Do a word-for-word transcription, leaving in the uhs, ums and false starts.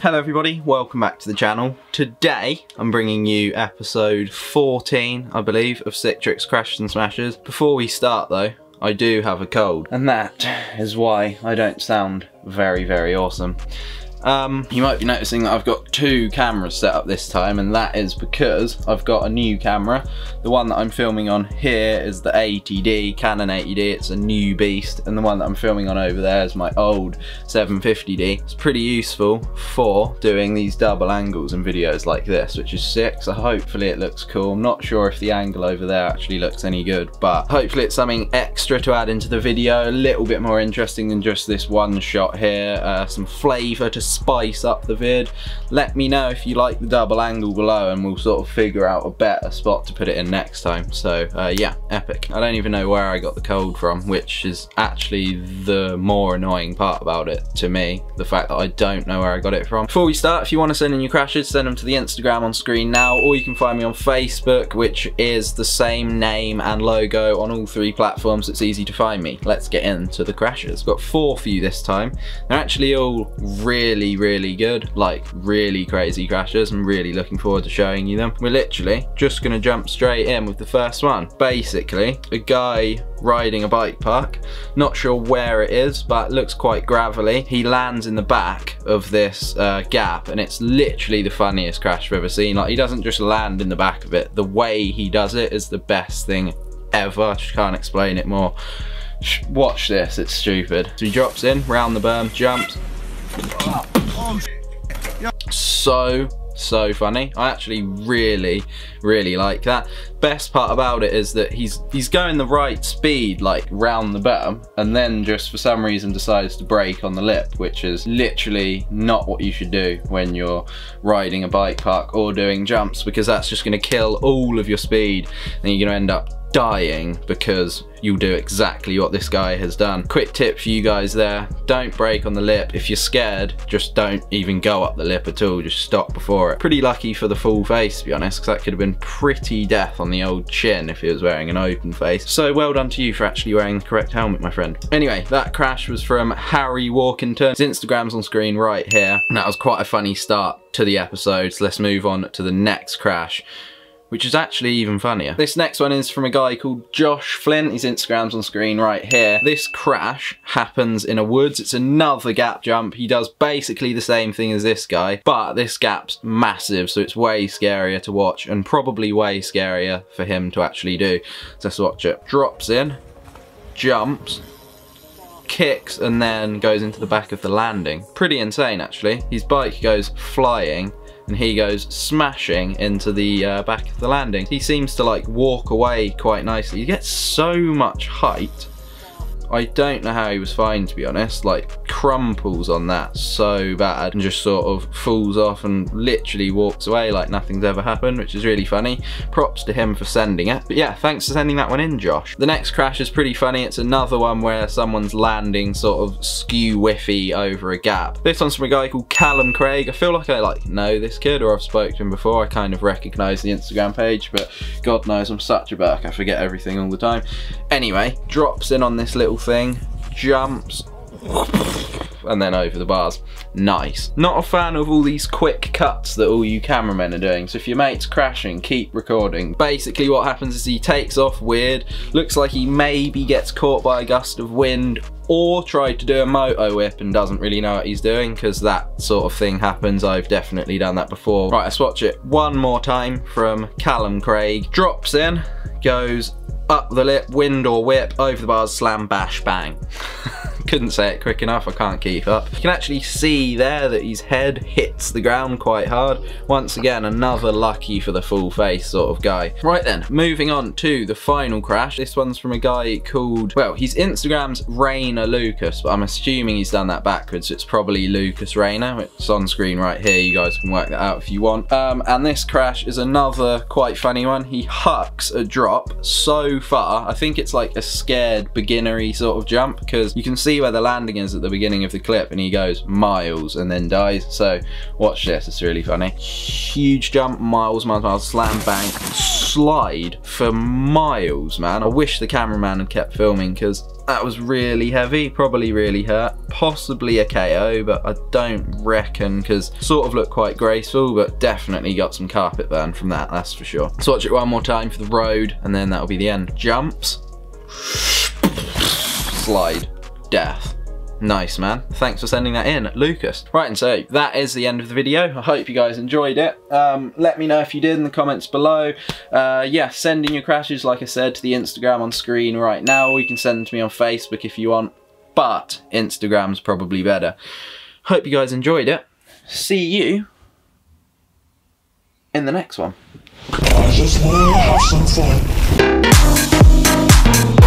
Hello everybody, welcome back to the channel. Today I'm bringing you episode fourteen, I believe, of Sick Tricks, Crashes and Smashes. Before we start though, I do have a cold, and that is why I don't sound very, very awesome. Um, you might be noticing that I've got two cameras set up this time, and that is because I've got a new camera. The one that I'm filming on here is the eighty D, Canon eighty D, it's a new beast, and the one that I'm filming on over there is my old seven fifty D. It's pretty useful for doing these double angles and videos like this, which is sick, so hopefully it looks cool. I'm not sure if the angle over there actually looks any good, but hopefully it's something extra to add into the video, a little bit more interesting than just this one shot here, uh, some flavour to spice up the vid. Let me know if you like the double angle below and we'll sort of figure out a better spot to put it in next time. So uh, yeah, epic. I don't even know where I got the cold from, which is actually the more annoying part about it to me, the fact that I don't know where I got it from. Before we start, if you want to send in your crashes, send them to the Instagram on screen now, or you can find me on Facebook, which is the same name and logo on all three platforms. It's easy to find me. Let's get into the crashes. Got four for you this time. They're actually all really really good, like really crazy crashes. I'm really looking forward to showing you them. We're literally just gonna jump straight in with the first one. Basically, a guy riding a bike park, not sure where it is, but looks quite gravelly. He lands in the back of this uh, gap, and it's literally the funniest crash I've ever seen. Like, he doesn't just land in the back of it, the way he does it is the best thing ever. I just can't explain it more. Watch this, it's stupid. So he drops in, round the berm, jumps. So, so funny. I actually really, really like that. Best part about it is that he's he's going the right speed, like round the berm, and then just for some reason decides to brake on the lip, which is literally not what you should do when you're riding a bike park or doing jumps, because that's just gonna kill all of your speed and you're gonna end up dying because you'll do exactly what this guy has done. Quick tip for you guys there, don't brake on the lip. If you're scared, just don't even go up the lip at all, just stop before it. Pretty lucky for the full face, to be honest, because that could have been pretty death on the old chin if he was wearing an open face. So well done to you for actually wearing the correct helmet, my friend. Anyway, that crash was from Harry Walkinton. His Instagram's on screen right here. And that was quite a funny start to the episode, so let's move on to the next crash, which is actually even funnier. This next one is from a guy called Josh Flynn. His Instagram's on screen right here. This crash happens in a woods. It's another gap jump. He does basically the same thing as this guy, but this gap's massive, so it's way scarier to watch and probably way scarier for him to actually do. So let's watch it. Drops in, jumps, kicks, and then goes into the back of the landing. Pretty insane, actually. His bike goes flying, and he goes smashing into the uh, back of the landing. He seems to like walk away quite nicely. He gets so much height. I don't know how he was fine, to be honest, like crumples on that so bad and just sort of falls off and literally walks away like nothing's ever happened, which is really funny. Props to him for sending it. But yeah, thanks for sending that one in, Josh. The next crash is pretty funny. It's another one where someone's landing sort of skew whiffy over a gap. This one's from a guy called Callum Craig. I feel like I like know this kid, or I've spoken to him before. I kind of recognise the Instagram page, but God knows I'm such a berk, I forget everything all the time. Anyway, drops in on this little thing, jumps, and then over the bars. Nice. Not a fan of all these quick cuts that all you cameramen are doing, so if your mate's crashing, keep recording. Basically what happens is he takes off weird, looks like he maybe gets caught by a gust of wind, or tried to do a moto whip and doesn't really know what he's doing, because that sort of thing happens. I've definitely done that before. Right, let's watch it one more time from Callum Craig. Drops in, goes up the lip, wind or whip, over the bars, slam, bash, bang. Couldn't say it quick enough, I can't keep up. You can actually see there that his head hits the ground quite hard. Once again, another lucky for the full face sort of guy. Right then, moving on to the final crash. This one's from a guy called, well, his Instagram's Rainer Lucas, but I'm assuming he's done that backwards, so it's probably Lucas Rainer. It's on screen right here, you guys can work that out if you want. Um, and this crash is another quite funny one. He hucks a drop so far, I think it's like a scared beginner-y sort of jump, because you can see where the landing is at the beginning of the clip, and he goes miles and then dies. So watch this, it's really funny. Huge jump, miles miles miles, slam, bang. slide for miles, man. I wish the cameraman had kept filming because that was really heavy, probably really hurt. Possibly a K O, but I don't reckon, because sort of looked quite graceful, but definitely got some carpet burn from that, that's for sure. Let's watch it one more time for the road, and then that'll be the end. Jumps. Slide. Death. Nice, man. Thanks for sending that in, Lucas. Right, and so that is the end of the video. I hope you guys enjoyed it. Um, let me know if you did in the comments below. Uh, yeah, send in your crashes, like I said, to the Instagram on screen right now, or you can send them to me on Facebook if you want, but Instagram's probably better. Hope you guys enjoyed it. See you in the next one. I just wanna have some fun.